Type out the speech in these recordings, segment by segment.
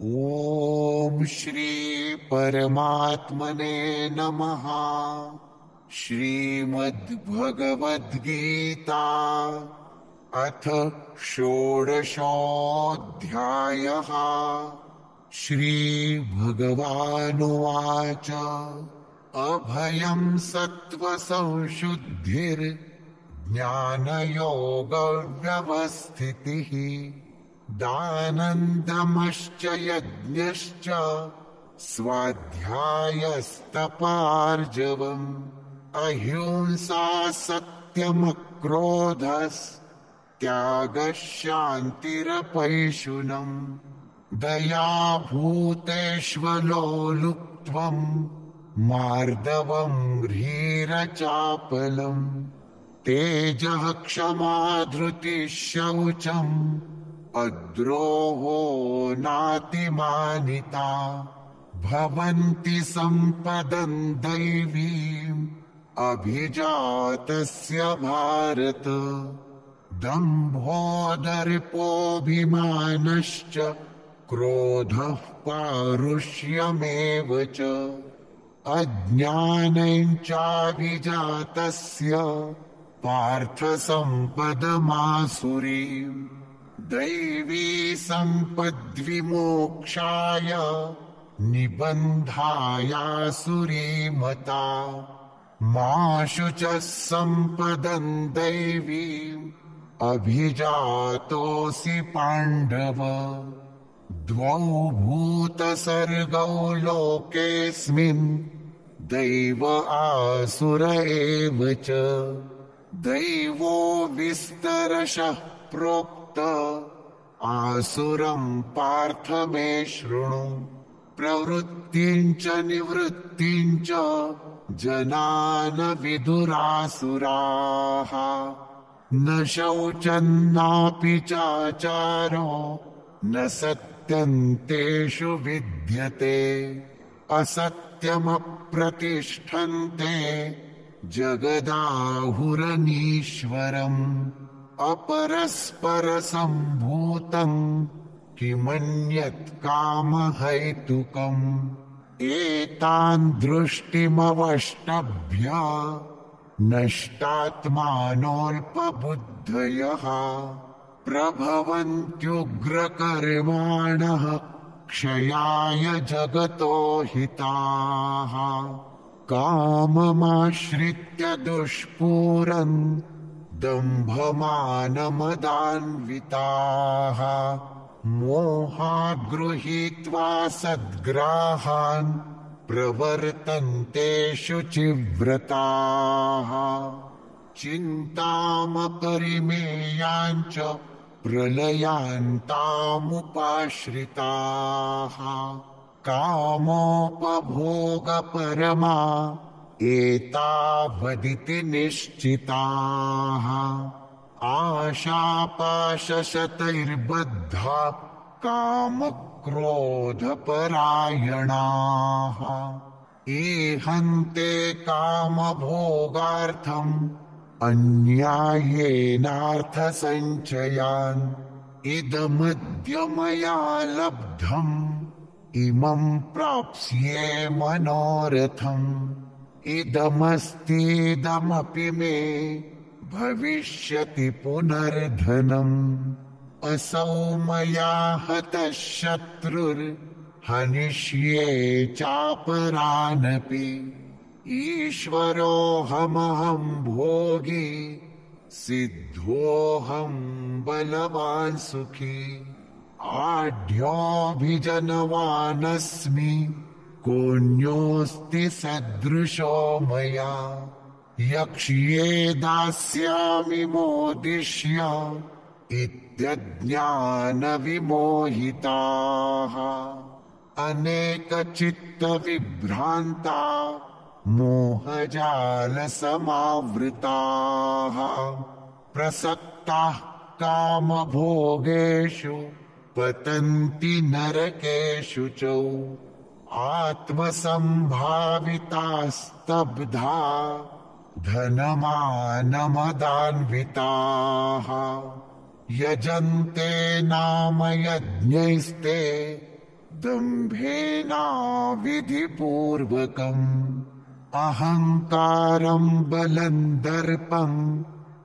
ओम श्री परमात्मने नमः। श्रीमद्भगवद्गीता अथ षोडशोऽध्यायः। श्री भगवानुवाच। अभयं सत्त्वसंशुद्धिर् ज्ञानयोगव्यवस्थितिः दानन्दमश्च यज्ञश्च स्वाध्यायस्तपार्जवम् अहिंसा सत्यमक्रोधस्त्यागशान्तिरपैशुनम् दयाभूतेष्वलोलुप्त्वम् मार्दवम् ह्रीरचापलम् तेजः क्षमा धृतिः शौचम् अद्रोहो नातिमानिता भवन्ति सम्पदं दैवीम् अभिजातस्य भारत। दम्भो दर्पोऽभिमानश्च क्रोधः पारुष्यमेव च अज्ञानं चाभिजातस्य पार्थ सम्पदमासुरीम् दैवी सम्पद्विमोक्षाय निबन्धायासुरीमता मा शुच सम्पदं दैवीम् अभिजातोऽसि पाण्डव। द्वौ भूतसर्गौ लोकेऽस्मिन् दैव आसुर एव च। दैवो विस्तरशः प्रोक्त आसुरं पार्थ मे शृणु। प्रवृत्तिं च निवृत्तिं च जनान विदुरासुराः। न शौचं नापि चाचारो न सत्यं तेषु विद्यते असत्यमप्रतिष्ठन्ते जगदाहुरनीश्वरम् अपरस्परसम्भूतं किमन्यत् कामहैतुकम् एतान् दृष्टिमवष्टभ्य नष्टात्मानोऽल्पबुद्धयः प्रभवन्त्युग्रकर्माणः क्षयाय जगतो हिताः। काममाश्रित्य दुष्पूरन् दम्भमानमदान्विताः मोहाद् गृहीत्वा सद्ग्राहान् प्रवर्तन्ते शुचिव्रताः। चिन्तामपरिमेयाञ्च प्रलयान्तामुपाश्रिताः कामोपभोगपरमा एतावदिति निश्चिताः। आशापाशशतैर्बद्धा कामक्रोधपरायणाः ईहन्ते कामभोगार्थम् अन्यायेनार्थसञ्चयान्। इदमद्य मया लब्धम् इमं प्राप्स्ये मनोरथम्। इदमस्तीदमपि मे भविष्यति पुनर्धनम्। असौ मया हतः शत्रुर्हनिष्ये चापरानपि ईश्वरोऽहमहं भोगी सिद्धोऽहं बलवान् सुखी। आढ्योऽभिजनवानस्मि कोऽन्योऽस्ति सदृशो मया। यक्ष्ये दास्यामि मोदिष्य इत्यज्ञानविमोहिताः अनेकचित्तविभ्रान्ता मोहजालसमावृताः प्रसक्ताः कामभोगेषु पतन्ति नरकेषु च। आत्मसम्भावितास्तब्धा धनमानमदान्विताः यजन्ते नाम यज्ञैस्ते दंभेन विधिपूर्वकम् अहंकारं बलं दर्पं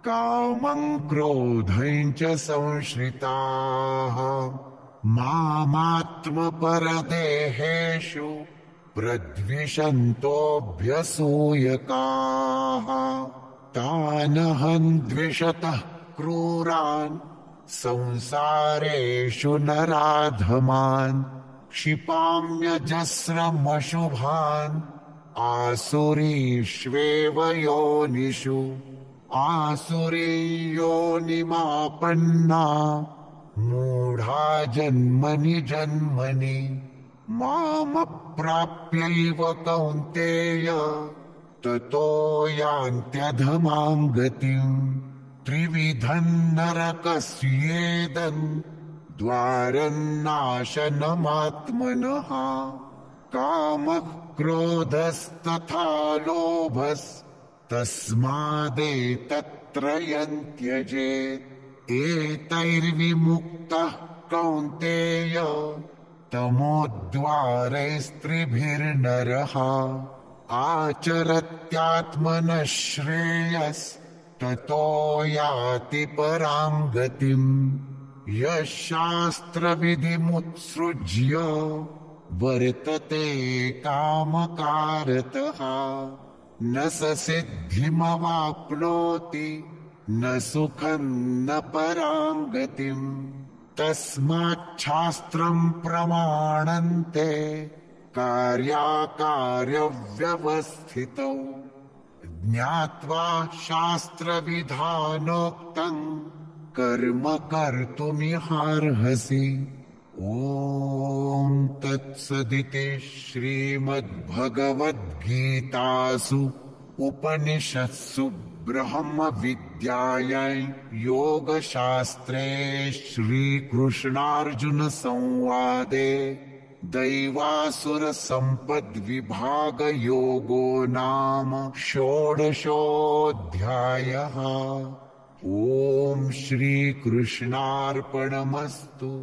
कामं क्रोधं च संश्रिताः मामात्मपरदेहेषु प्रद्विषन्तोऽभ्यसूयकाः तानहं द्विषतः क्रूरान् संसारेषु नराधमान् क्षिपाम्यजस्रमशुभान् आसुरीष्वेव योनिषु आसुरी योनिमापन्ना मूढ़ा जन्मनि जन्मनि मामप्राप्यैव कौन्तेय ततो यान्त्यधमां गतिं त्रिविधं नरकस्येदं द्वारं नाशनमात्मनः कामः क्रोधस्तथा लोभस्तस्मादेतत्रयं त्यजेत् एतैर्विमुक्तः कौन्तेय तमोद्वारैस्त्रिभिर्नरः आचरत्यात्मनः श्रेयस्ततो याति परां गतिम् यशास्त्रविधिमुत्सृज्य वर्तते कामकारतः न स सिद्धिमवाप्नोति न सुखं न परां गतिम् तस्माच्छास्त्रं प्रमाणन्ते कार्याकार्यव्यवस्थितौ ज्ञात्वा शास्त्रविधानोक्तं कर्म कर्तुमिहार्हसि। ॐ तत्सदिति श्रीमद्भगवद्गीतासु उपनिषत्सु ब्रह्म विद्यायै योगशास्त्रे श्रीकृष्णार्जुन संवादे दैवासुर सम्पद विभाग योगो नाम षोडशोऽध्यायः। ॐ श्रीकृष्णार्पणमस्तु।